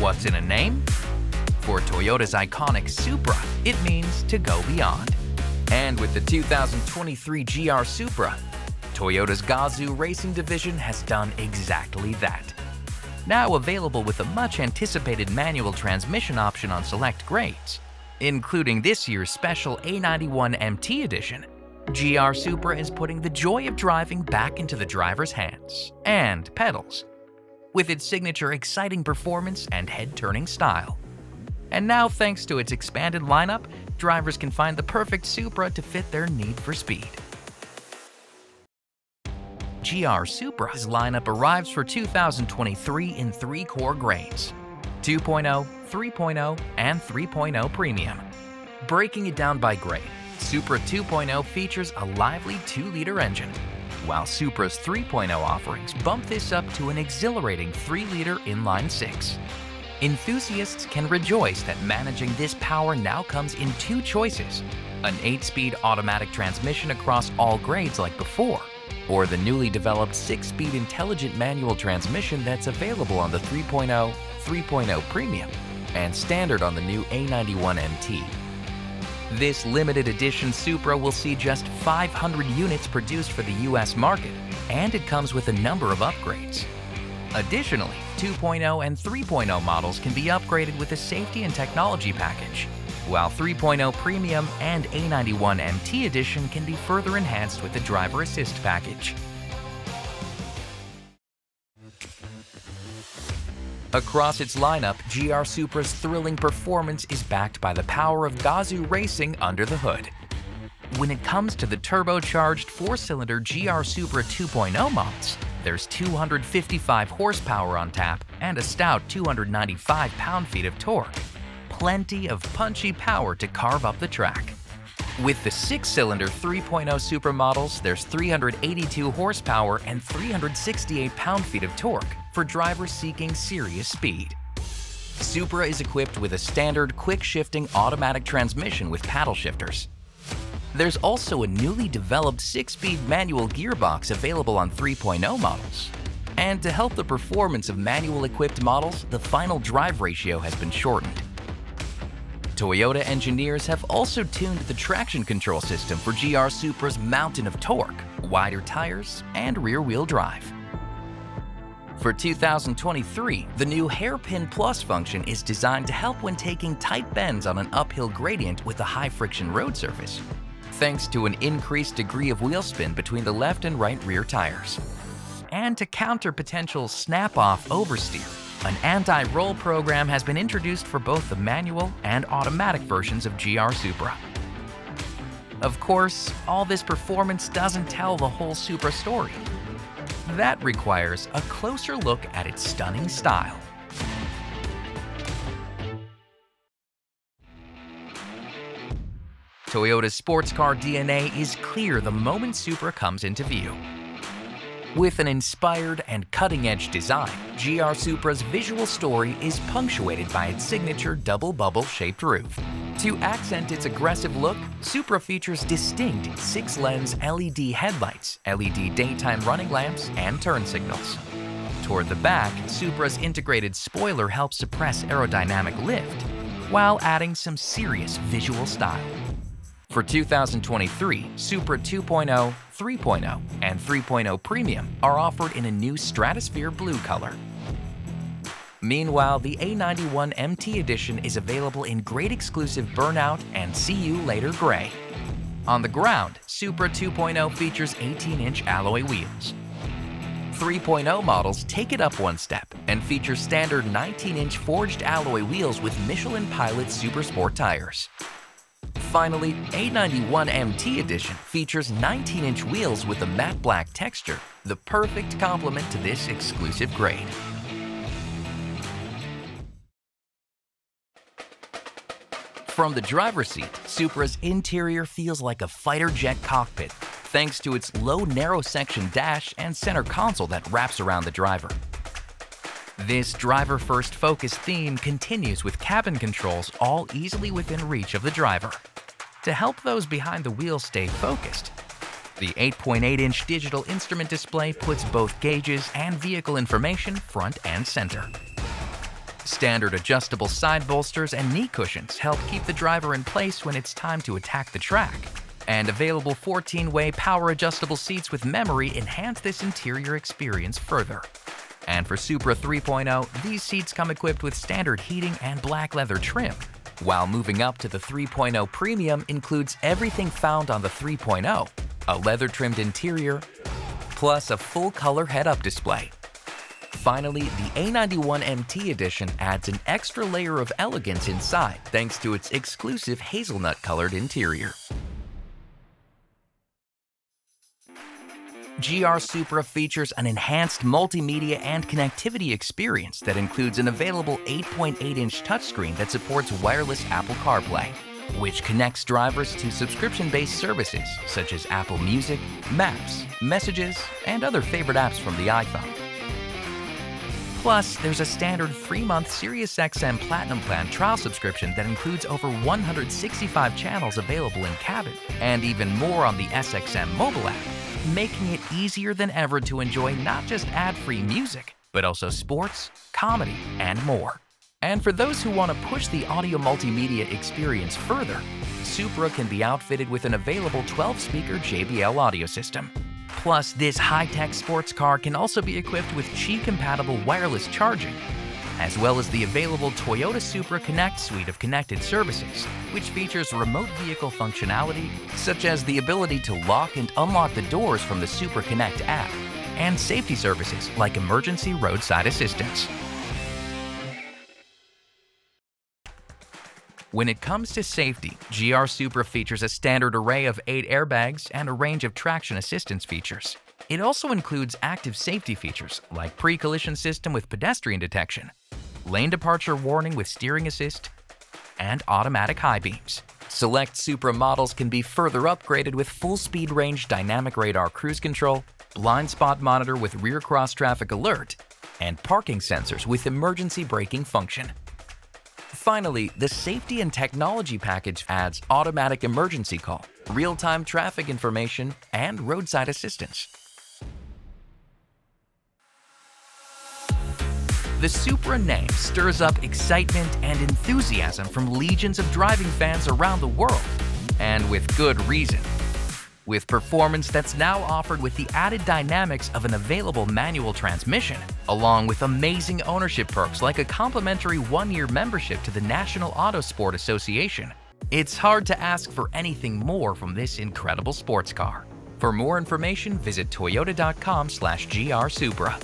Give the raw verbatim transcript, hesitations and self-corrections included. What's in a name? For Toyota's iconic Supra, it means to go beyond. And with the two thousand twenty-three G R Supra, Toyota's Gazoo Racing division has done exactly that. Now available with a much-anticipated manual transmission option on select grades, including this year's special A ninety-one M T edition, G R Supra is putting the joy of driving back into the driver's hands and pedals, with its signature exciting performance and head-turning style. And now, thanks to its expanded lineup, drivers can find the perfect Supra to fit their need for speed. G R Supra's lineup arrives for two thousand twenty-three in three core grades: two point oh, three point oh, and three point oh Premium. Breaking it down by grade, Supra two point oh features a lively two liter engine, while Supra's three point oh offerings bump this up to an exhilarating three liter inline six. Enthusiasts can rejoice that managing this power now comes in two choices: an eight speed automatic transmission across all grades like before, or the newly developed six speed intelligent manual transmission that's available on the three point oh, three point oh Premium, and standard on the new A ninety-one M T. This limited edition Supra will see just five hundred units produced for the U S market, and it comes with a number of upgrades. Additionally, two point oh and three point oh models can be upgraded with a safety and technology package, while three point oh Premium and A ninety-one M T edition can be further enhanced with the driver assist package. Across its lineup, G R Supra's thrilling performance is backed by the power of Gazoo Racing under the hood. When it comes to the turbocharged four cylinder G R Supra two point oh models, there's two hundred fifty-five horsepower on tap and a stout two hundred ninety-five pound-feet of torque. Plenty of punchy power to carve up the track. With the six cylinder three point oh Supra models, there's three hundred eighty-two horsepower and three hundred sixty-eight pound-feet of torque for drivers seeking serious speed. Supra is equipped with a standard quick-shifting automatic transmission with paddle shifters. There's also a newly developed six speed manual gearbox available on three point oh models. And to help the performance of manual-equipped models, the final drive ratio has been shortened. Toyota engineers have also tuned the traction control system for G R Supra's mountain of torque, wider tires, and rear-wheel drive. For two thousand twenty-three, the new Hairpin Plus function is designed to help when taking tight bends on an uphill gradient with a high-friction road surface, thanks to an increased degree of wheel spin between the left and right rear tires. And to counter potential snap-off oversteer, an anti-roll program has been introduced for both the manual and automatic versions of G R Supra. Of course, all this performance doesn't tell the whole Supra story. That requires a closer look at its stunning style. Toyota's sports car D N A is clear the moment Supra comes into view. With an inspired and cutting-edge design, G R Supra's visual story is punctuated by its signature double bubble-shaped roof. To accent its aggressive look, Supra features distinct six lens L E D headlights, L E D daytime running lamps, and turn signals. Toward the back, Supra's integrated spoiler helps suppress aerodynamic lift, while adding some serious visual style. For two thousand twenty-three, Supra two point oh, three point oh, and three point oh Premium are offered in a new Stratosphere blue color. Meanwhile, the A ninety-one M T edition is available in great exclusive Burnout and See You Later Gray. On the ground, Supra two point oh features eighteen inch alloy wheels. three point oh models take it up one step and feature standard nineteen inch forged alloy wheels with Michelin Pilot Super Sport tires. Finally, A ninety-one M T edition features nineteen inch wheels with a matte black texture, the perfect complement to this exclusive grade. From the driver's seat, Supra's interior feels like a fighter jet cockpit, thanks to its low narrow section dash and center console that wraps around the driver. This driver-first focus theme continues with cabin controls all easily within reach of the driver. To help those behind the wheel stay focused, the eight point eight inch digital instrument display puts both gauges and vehicle information front and center. Standard adjustable side bolsters and knee cushions help keep the driver in place when it's time to attack the track. And available fourteen-way power-adjustable seats with memory enhance this interior experience further. And for Supra three point oh, these seats come equipped with standard heating and black leather trim, while moving up to the three point oh Premium includes everything found on the three point oh, a leather-trimmed interior, plus a full-color head-up display. Finally, the A ninety-one M T edition adds an extra layer of elegance inside thanks to its exclusive hazelnut-colored interior. G R Supra features an enhanced multimedia and connectivity experience that includes an available eight point eight inch touchscreen that supports wireless Apple CarPlay, which connects drivers to subscription-based services such as Apple Music, Maps, Messages, and other favorite apps from the iPhone. Plus, there's a standard three-month SiriusXM Platinum Plan trial subscription that includes over one hundred sixty-five channels available in cabin and even more on the S X M mobile app, making it easier than ever to enjoy not just ad-free music, but also sports, comedy, and more. And for those who want to push the audio multimedia experience further, Supra can be outfitted with an available twelve-speaker J B L audio system. Plus, this high-tech sports car can also be equipped with Qi-compatible wireless charging, as well as the available Toyota Supra Connect suite of connected services, which features remote vehicle functionality, such as the ability to lock and unlock the doors from the Supra Connect app, and safety services like emergency roadside assistance. When it comes to safety, G R Supra features a standard array of eight airbags and a range of traction assistance features. It also includes active safety features like pre-collision system with pedestrian detection, lane departure warning with steering assist, and automatic high beams. Select Supra models can be further upgraded with full speed range dynamic radar cruise control, blind spot monitor with rear cross-traffic alert, and parking sensors with emergency braking function. Finally, the Safety and Technology package adds automatic emergency call, real-time traffic information, and roadside assistance. The Supra name stirs up excitement and enthusiasm from legions of driving fans around the world, and with good reason. With performance that's now offered with the added dynamics of an available manual transmission, along with amazing ownership perks like a complimentary one-year membership to the National Auto Sport Association, it's hard to ask for anything more from this incredible sports car. For more information, visit toyota dot com slash G R Supra.